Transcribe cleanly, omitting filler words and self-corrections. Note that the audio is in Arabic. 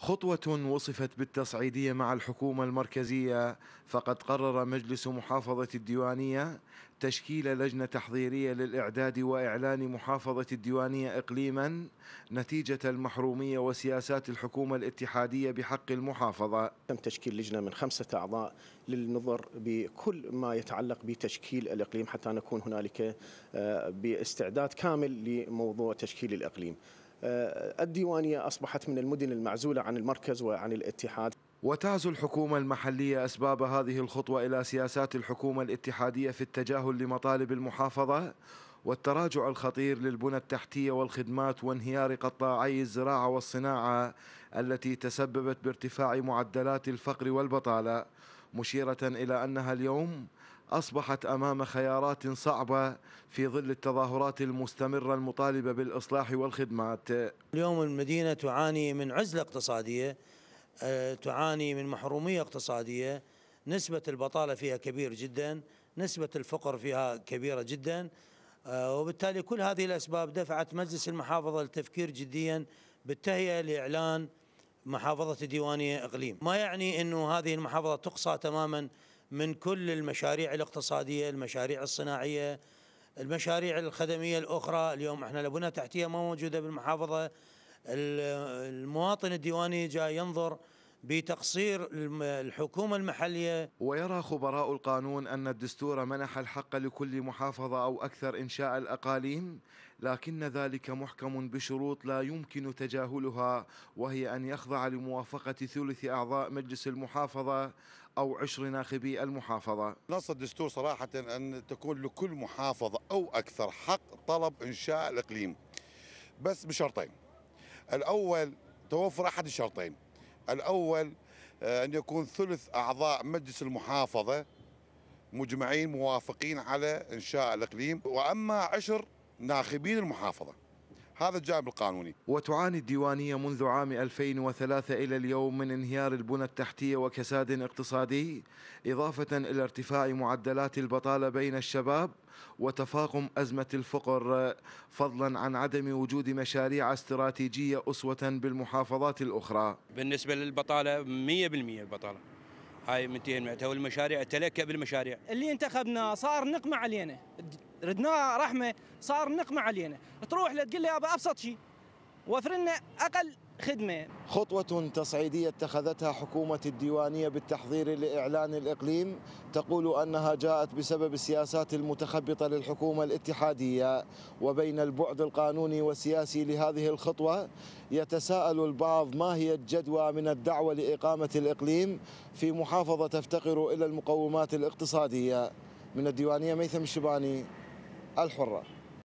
خطوة وصفت بالتصعيدية مع الحكومة المركزية، فقد قرر مجلس محافظة الديوانية تشكيل لجنة تحضيرية للإعداد وإعلان محافظة الديوانية إقليما نتيجة المحرومية وسياسات الحكومة الاتحادية بحق المحافظة. تم تشكيل لجنة من 5 أعضاء للنظر بكل ما يتعلق بتشكيل الإقليم حتى نكون هنالك باستعداد كامل لموضوع تشكيل الإقليم. الديوانية أصبحت من المدن المعزولة عن المركز وعن الاتحاد. وتعزو الحكومة المحلية أسباب هذه الخطوة إلى سياسات الحكومة الاتحادية في التجاهل لمطالب المحافظة والتراجع الخطير للبنى التحتية والخدمات وانهيار قطاعي الزراعة والصناعة التي تسببت بارتفاع معدلات الفقر والبطالة، مشيرة إلى أنها اليوم أصبحت أمام خيارات صعبة في ظل التظاهرات المستمرة المطالبة بالإصلاح والخدمات. اليوم المدينة تعاني من عزلة اقتصادية، تعاني من محرومية اقتصادية، نسبة البطالة فيها كبير جدا، نسبة الفقر فيها كبيرة جدا، وبالتالي كل هذه الأسباب دفعت مجلس المحافظة للتفكير جديا بالتهيئة لإعلان محافظة الديوانية إقليم. ما يعني أنه هذه المحافظة تقصى تماما من كل المشاريع الاقتصادية، المشاريع الصناعية، المشاريع الخدمية الأخرى. اليوم احنا البنى تحتية ما موجودة بالمحافظة. المواطن الديواني جاي ينظر بتقصير الحكومة المحلية. ويرى خبراء القانون أن الدستور منح الحق لكل محافظة أو أكثر إنشاء الأقاليم، لكن ذلك محكم بشروط لا يمكن تجاهلها، وهي أن يخضع لموافقة 1/3 أعضاء مجلس المحافظة أو 20 ناخبي المحافظة. نص الدستور صراحة أن تكون لكل محافظة أو أكثر حق طلب إنشاء الإقليم، بس بشرطين. الأول توفر أحد الشرطين. الأول أن يكون 1/3 أعضاء مجلس المحافظة مجمعين موافقين على إنشاء الإقليم، وأما 10 ناخبين المحافظة. هذا الجانب القانوني. وتعاني الديوانية منذ عام 2003 إلى اليوم من انهيار البنى التحتية وكساد اقتصادي، إضافة إلى ارتفاع معدلات البطالة بين الشباب وتفاقم أزمة الفقر، فضلا عن عدم وجود مشاريع استراتيجية أسوة بالمحافظات الأخرى. بالنسبة للبطالة 100% البطالة هاي منتهية، والمشاريع تلك بالمشاريع اللي انتخبنا صار نقمة علينا، ردنا رحمه صار نقمه علينا، تروح لتقول لي ابا ابسط شيء وفر لنا اقل خدمه. خطوه تصعيديه اتخذتها حكومه الديوانيه بالتحضير لاعلان الاقليم، تقول انها جاءت بسبب السياسات المتخبطه للحكومه الاتحاديه. وبين البعد القانوني والسياسي لهذه الخطوه، يتساءل البعض ما هي الجدوى من الدعوه لاقامه الاقليم في محافظه تفتقر الى المقومات الاقتصاديه. من الديوانيه، ميثم الشباني، الحرة.